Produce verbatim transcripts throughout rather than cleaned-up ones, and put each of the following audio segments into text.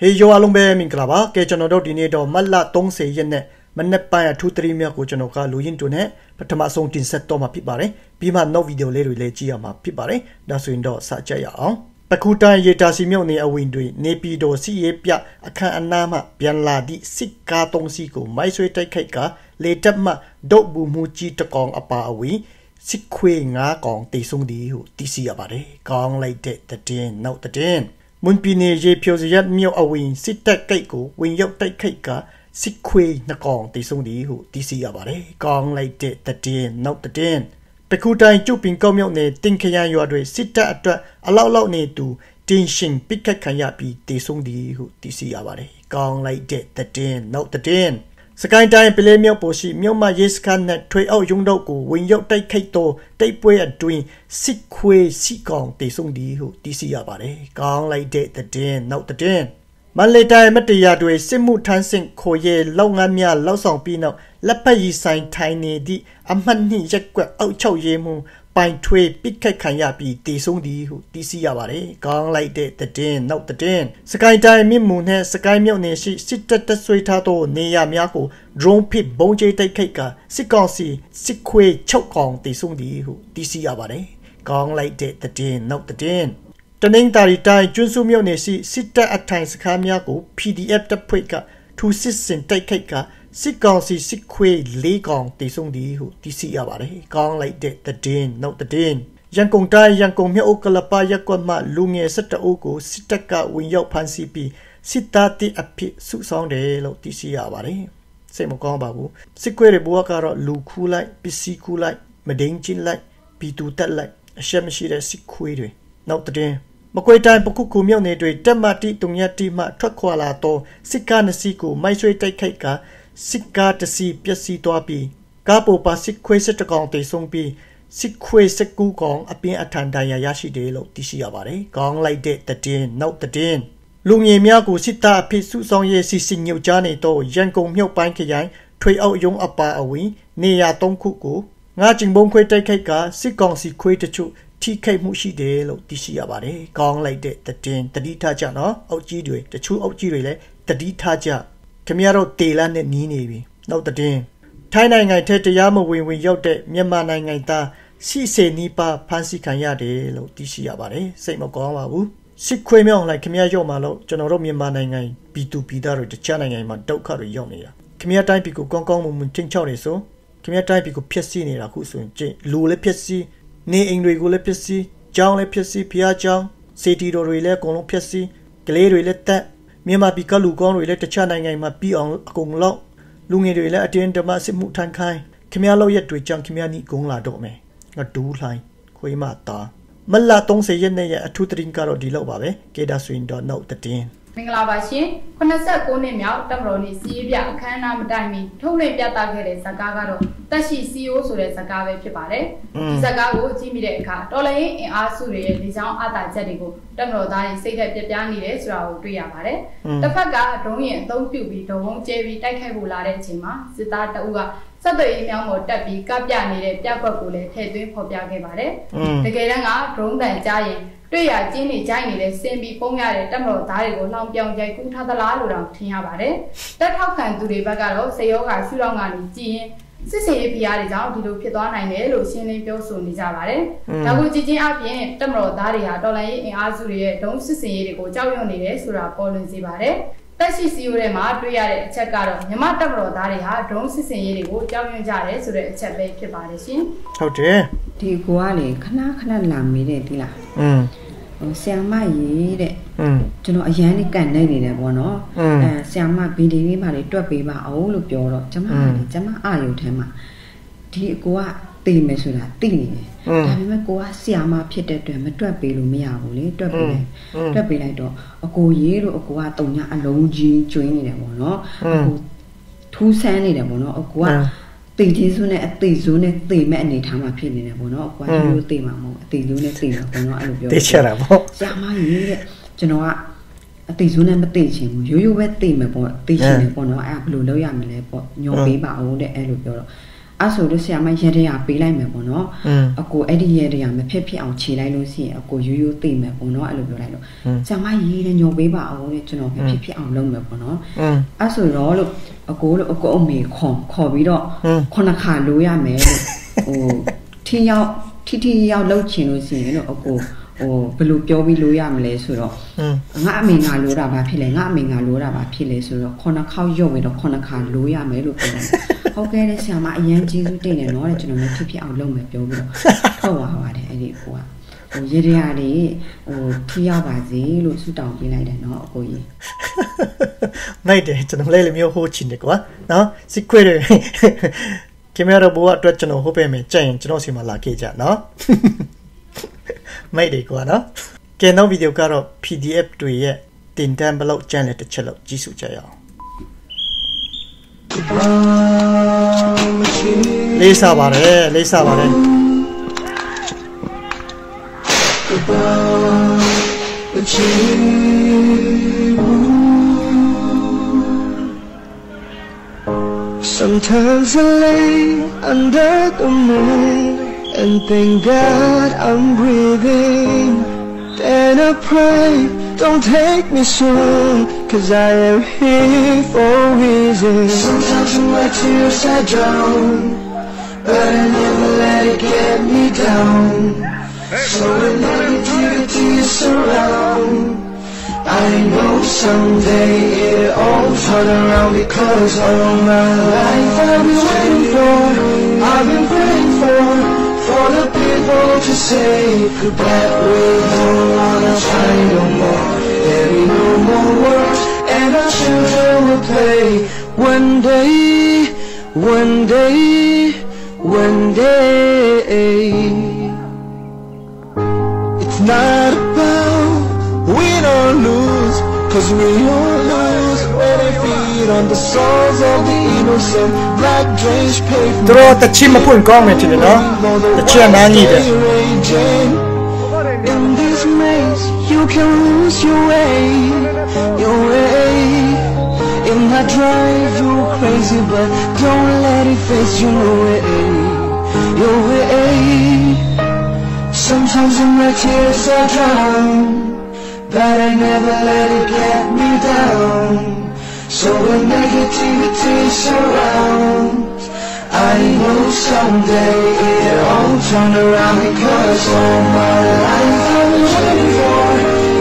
Hey yo alumbe minklava, Kejanodo Dinedo, Malla Tong say yene, Manepaya two three mea Kujanoka, Luin Tune, Patamasong tin set Toma Pipare, Pima no video le Giama Pipare, Dasuindo Sajaya on. Pakuta yeta simione a windui, Nepido si epia, a can anama, Pianla di Sika Tong Siko, Maisueta Kaika, Le Tapma, Dobu Muchi Tokong apa awi, Sikwe nga Kong, Tisung diu, Tisi abare, Kong like that, the den, not the den. Munpine ye piosiat mio awin, sit tak keiko, win yok tak keika, sit quay na kong, tisung diu, tisi abare, Kong like that, the den, not the den. Pekutai chupin komyo ne, tinkaya yodre, sit tak attra, allow low ne to, tin shing, pika kayapi, tisung diu, tisi abare, Kong like that, the den, not the den. Sky time pele mio poshi, mio ma yes can that tray out yung doku, win yok tak keito, take way at doing, sit quay, sit kong, tisung diu, tisi abare, Kong like that, the den, not the den. Malay time at the yardway, Simu Tansing, Koye, Longamia, Losong Pino, Lapayi sign tiny di, Amani Jack, Ocho Yemu, Pine Twe, Pika Kanyapi, Tisung diu, tisi abare, Kong like that, the den, not the den. Sky time in moon, Sky Milne, she sitter the sweet tato, Nea Miyako, Drone Pip, Bonje de Kaka, Sikonsi, Sikwe, Chokong, Tisung diu, tisi abare, Kong like that, the den, not the den. The name Taritai, Junsu Mionesi, Sita at times Kamiago, P D F the Pweka, two sits in Taikeka, Sikonsi, Sikwe, Legong, Tisung diu, Tisi abare, Kong like that, the den, not the den. Yankong Tai, Yankong Miokalapa, Yakoma, Lumia, Sita Oko, Sitaka, Winyok Pansipi, Sita ti a pit, Susong de lo, Tisi abare, Semokong Babu, Sikwe Buakara, Lukulai, Pisikulai, Medangin like, Pitutat like, Shamashida Sikwe, not the den. Makwe time Pokuku Mione Dwe, Demati, Dunyati, Ma, Traqualato, Sika Nasiku, Maiswe Taika, Sika the Sea, Piasi Dwapi, Gabo Pa Sikwe Setagong de Songpi, Sikwe Seku Gong, Abin Atandaya Yashi de Lo, Tisiabare, Gong like that, the den, not the den. Lumye Miago, Sita, Pitsu Song Ye, Sing Yu Jani Do, Yango Mio Bankayan, Twe out Yong Apa Awi, Nea Dong Kuku, Najing Bonkwe Taika, Sikong Sikwe the Chu. T K Mushi de lo Tisi abare, Kong like that, the den, Tadita ja no, Outjidue, the true Outjidue, Tadita ja, Camiaro de la Nini, not the den. Tainang I take the Yama win with Yote, Myanmar Nangaita, Si se Nipa, Pansi Kanya de lo Tisi abare, Saint Mogama woo. Siquemion like Camiayo Malo, General Myanmar Nangai, Pitu Pidaro, the Chananga, Mandokari Yomia. Camia time Pico Kong Kong Ting Choriso, Camia time Pico Piacini, Rakusun, Lule Piaci. Ne English le pisi, John le pisi, Pia John, Setido relay, Gono pisi, Glade relate that, Mima Picalu gone relate the China and my be on Gong Lo, Lungi relate at the end of Massive Mutan Kai, Kamialo yet to a junk Kamiani Gong La Dome, a dual line, Quimata. Mala don't say yet a two drink out of the lobby, get us in the note the tin. Minglabashi, Conasa Gone Miao, Dabroni, Sibia, Kanam Dami, Tole Yatagere Sagaro, Tashi, Sio Sure Sagave Pipare, Sagago, Timideca, Dole, and Asuri, Dijon Ada Jadigo, Damro Dai, Sega de Dani, Esra, Priapare, the Faga, Domian, Don't Dubi, Don Jerry, Takabula, Chima, Sitata Uga, Sato Yamo, Dabi, Gabiani, Diabole, Tedu, Popiagabare, the Geranga, Drum and Giant. Tuy à chín thì trái này xem bị phong nhà để trong đầu tái của long biang dây cũng thao lá rồi đồng thì hà bà đấy tất thao cảnh từ đi ba gà lỗ xây ốc gà siêu long gà này chi xí xí pia để giáo thì được phía toán này nếu lộ xin lên biểu sổ thì ra bà đấy tao cũng chỉ chỉ áp yên trong đầu tái thì hà đó lấy anh du lịch đóng xí xí để cố cháu yêu này để sửa bỏ lên gì bà đấy tất xí xí rồi mà tuy à để chắc cả rồi nhưng mà trong đầu tái thì hà đóng xí xí để cố cháu yêu già để sửa chắc về phía bà đấy xin thâu chế thì cô này khá là khá là làm mấy đấy thì là Xem mai gì đấy, cho nó dễ đi cảnh đây thì là bọn nó xem mà vì thế mà để cho bị bảo lục chỗ rồi, chấm hàng thì chấm hàng ai hiểu thế mà thì cô ạ tìm mấy số là tìm, tại vì mấy cô ạ xem mà biết được rồi mà cho bị lùm mèo rồi, cho bị này, cho bị này đó, cô gì rồi cô ạ tổng nhà lâu gì chơi này là bọn nó, cô thu xe này là bọn nó, cô ạ tỷ thiên số này tỷ số này tỷ mẹ này thằng mà phiền này là bọn nó quá nhiều tỷ mà tỷ số này tỷ là bọn nó ăn được tỷ chưa là bao giá mà như vậy cho nó ạ tỷ số này mà tỷ chỉ một yếu yếu bé tỷ mà bọn tỷ chỉ là bọn nó ăn đủ lâu dài mà lại bọn nhồi bí bảo để ăn được rồi also to say, my Yeria be lame, or no, a co Eddie Yeria, my peppy out chilalo, see, a co you team, or no, alubulano. Some I eat and your baby, I wanted to know peppy out long, or no. Also, Lolo, a goal of go me, com, corridor, conaca, loya, me, or tea out, tea out, low chino, see, or go. Oh, belup jowi luyam le suro. Nga me nga lura ba pile, nga me nga lura ba pile suro. Kona kau jowi do kona kau luyam le lupilon. Okay, le siama iyan jisu tene no le chuno me tipi au long me jowi do. Kawa wa de eri kuwa. O yeri ari o tiya ba zi lu su dao bi lai de no koi. Nai de chuno le le miu ho chin de kuwa. No, si kwe de. Kimera bua tuat chuno ho pe me chen chuno si malaki ja no. Made it go on. Can no video got a P D F to yet. Tin down below channel to chill up. Jisu Jayo. Lisa about it, Lisa about it. Sometimes I lay under the moon and thank God I'm breathing. Then I pray, don't take me soon, cause I am here for a reason. Sometimes in my tears I drown, but I never let it get me down. So when negativity is around, I know someday it'll all turn around, because all my life I've been waiting for, I've been praying for, for the people to say goodbye. We don't wanna try no more. There'll be no more wars, and our children will play. One day, one day, one day. It's not about win or lose, cause we all lose when we feed on the souls of the innocent. Black drains pavement. Throw the chimapun comment in it, no? The chair man either. In this maze, you can lose your way, your way. And I drive you crazy, but don't let it face you away, your way. Sometimes in my tears I drown, but I never let it get me down. So when negativity surrounds, I know someday it'll all turn around, because all my life I've been waiting for,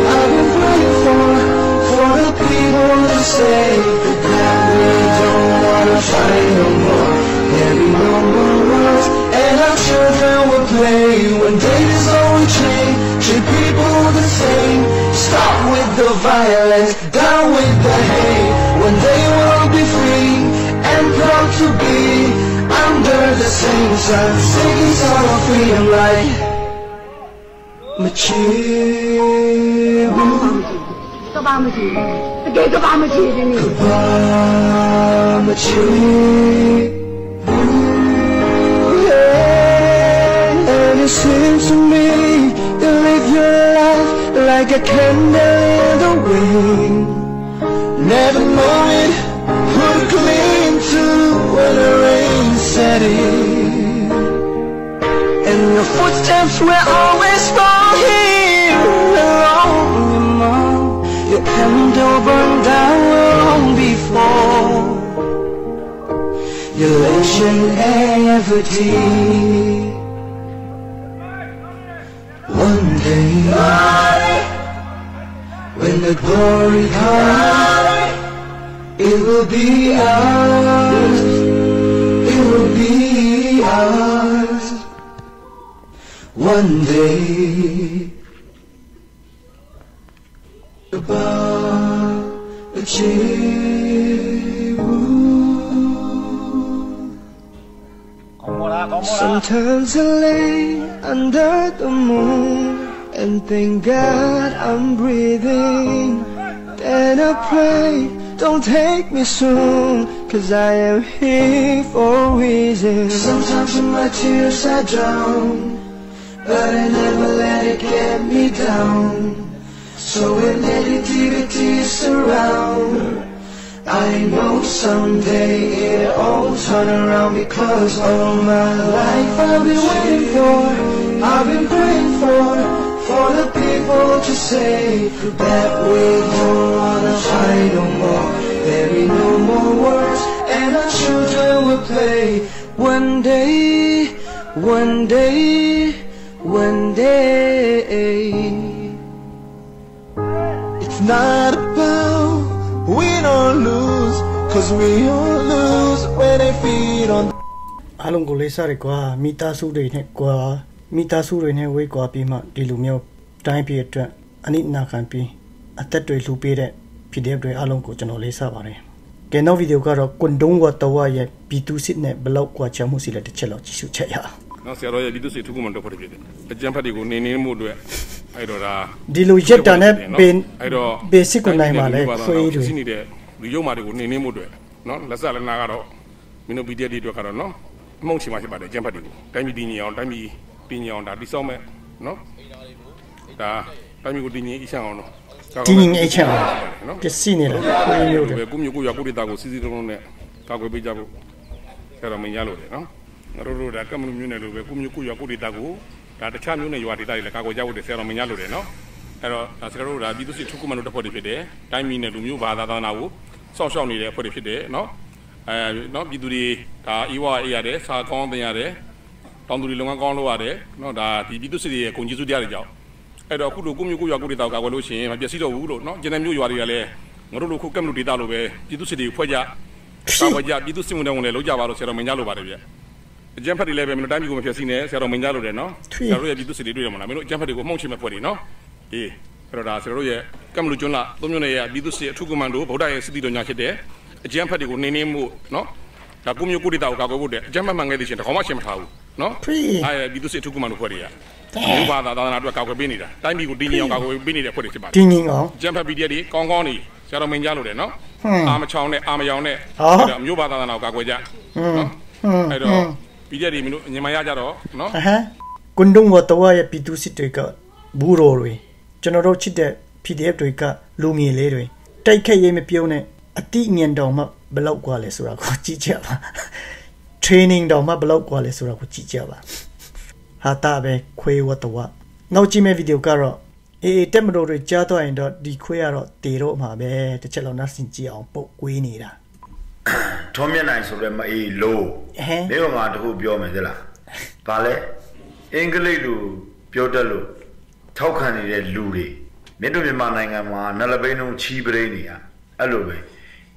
I've been praying for, for the people to say that we don't wanna fight no more. There'll be no more wars, and our children will play. When days are retreat, treat people the same. Stop with the violence, down with the hate. When they will be free and proud to be under the same sun, singing song of freedom like Machibu. Goodbye, Machibu. Yeah. And it seems to me you live your life like a candle in the wind, never knowing who to cling to when the rain set in. And your footsteps will always fall here along the mall. Your candle burned down long before your legend ever did. One day, when the glory comes, it will be ours, it will be ours. One day, above the Jew. Sometimes I lay under the moon and thank God I'm breathing. Then I pray, don't take me soon, cause I am here for a reason. Sometimes in my tears I drown, but I never let it get me down. So when negativity surrounds, I I know someday it'll turn around, because all my life I've been waiting for, I've been praying for, for the people to say that we don't wanna fight no more. There be no more wars, and our children will play. One day, one day, one day. It's not about win or lose, cause we all lose when they feed on. Along go lesa requa, mita suri nequa, mita suri ne we quapima, dilumio, time pietra, anit nakampi, a tatu lupire. P D F တွေအားလုံးကိုကျွန်တော်လေးစားပါတယ်။ကဲနောက် video ကတော့ကွန်ဒုံးဝတ်တော်ရဲ့ဘီတူစစ်နဲ့ဘလောက်ကွာချမ်းမှုစီလက်တစ်ချက်လောက်ကြည့်စုချက်ရအောင်။နောက်ဆရာတော်ရဲ့ဘီတူစစ်အထူးကမှတော့ဖြစ်တယ်။အကြံဖတ်တွေကိုနေနေမှုတွေအဲ့တော့ဒါဒီလိုရက်တာနဲ့ပင်ဘယ်စစ်ကိုနိုင်ပါလဲဆွေးတွေဒီလိုရုံးမာတွေကိုနေနေမှုတွေနော်လက်စားလည်းနားကတော့မင်းတို့ Dinging H M, the senior, the I don't know who you are without Gawalushi, and I just see the wood, not General Yuari, Moro who come to Dalo, you see Foya, you do see when I look about Serominalo Barrier. The Jumper eleven, time you have seen Serominalo, no? I really do see the dream, I mean, Jumper to go motion for it, no? Eh, Roda, Seroya, come to Jona, Dominea, you do see Tukumando, Boda, City on Yakade, a Jumper to go name, no? Kakumu Kurita, Gago, Jumper Manganish, and how much him how, no? I do see Tukumano for it. Dinging on Jumper Biddy, Congoni, Saraminjalo, no? I'm a chown, I'm a young, you bother now, Gagoja. I don't Biddy, Nimayadaro, no? Kundum Watawaya P two C Tricker, Burori, General Chide, P D F Tricker, Lumi Lady. Take a Yemi Pione, a Tingian Doma, below Gualesura, Chichava. Training Doma, below Gualesura, Chichava. Hatabe Quay Watawa. No Jimmy video caro. A temporal rechato and the Quayaro, the Roma, the Chelonassinji on Poquinida. Tomian is over my low. Never mind who Biomedella. Pale, Ingledu, Piotalo, Tokani, and Ludi. Medumananga, Nalabeno, Chibrania, Alube.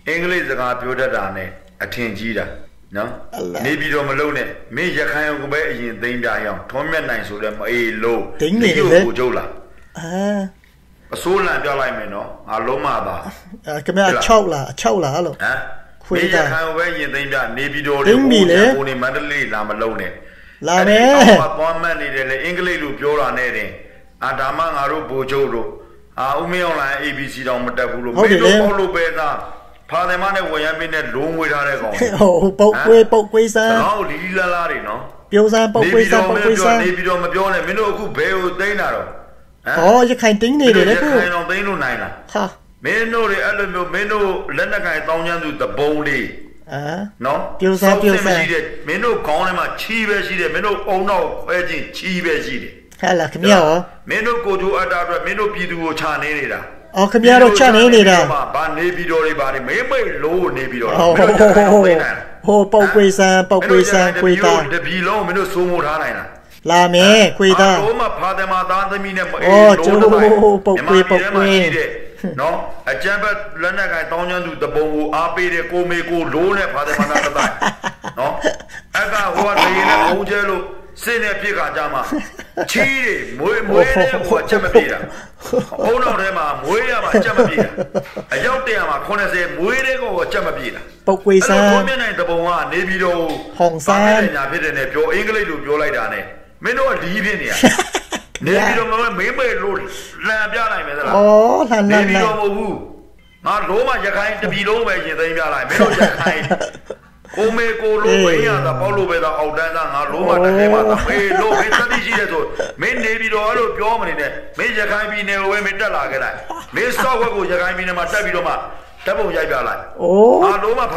English the computer done a tingida. No, maybe don't alone it. Major kind of way in the young. Tomian nine so them a low. They do Jola. A soul and Jalamino, a lomada. Chola, Chola, major kind of way in the young. Maybe don't only mentally lamalone. Lame, one man in the English Lupola Nere, Adaman Arubo Jolo, Aumeola A B C down Matabulo, Molo Beda. Parliament we have been at room with our own. Oh, Pokway, Pokwaysa, Lila Larino. Piosa, Pokwaysa, Pokwaysa, Nibidom, Bion, and Minoku, Beo, Dainaro. Oh, you can't think they did. I know they know Nina. Ha! Meno, the Alamo, Meno, Lenaka, Tonyan with the Boldy. No, Piosa, Piosa, Meno, Conema, Chivesi, Meno, oh no, Edgy, Chivesi. Hella, come here. Meno go to Adara, Meno Pidu Chanera. Oh, come here, Channing. But maybe don't buy me low, maybe. Oh, Poquisa, Poquisa, Quita, the below Minnesota. La me, Quita, oh, Poquay, no, a chamber, Lenac, I don't do the bow, I'll be the Comego, Lone, Padamana. No, I got what I know, Jello. Senior Piga Jama, Chile, Moya for Chamapira. Oh no, Rema, Moya Chamapira. I don't think I'm a corner say Moya or Chamapira. Pokway, the Boa, Nebido, Hong San, and I didn't have your English to your light on it. Meno, leave in here. Nebido, maybe Lord Labiana. Oh, Nebido, not Roma, you can't be over in the Yala. Omeko Lomea, the Polo with the Aldana, Roma, the Loma, May David or Germany, Major Gabi Neo Metalagra, May Sawago Jagamin Matabidoma, that will get like. Oh, I don't know.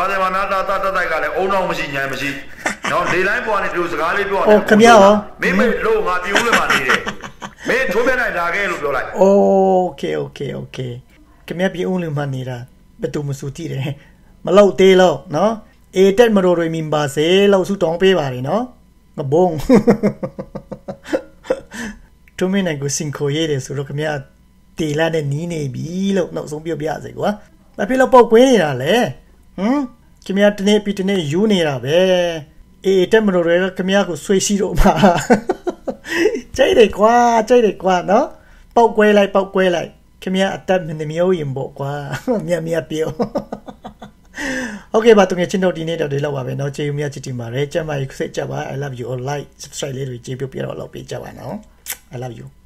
They land and nini be look, not so biazigua. But pillow poke way, eh? Hm? Come out to ne pitene unira, eh? A temporary camiaco suicido. Jade qua, jade qua, no? Poke way like poke way like. Come out at them in the meow book, mea mea peel. Okay, but to get you no dinner, the love of no jam, mea chitima, recha, my set java. I love you all, like, subscribe, little jip, your pillow, no? I love you.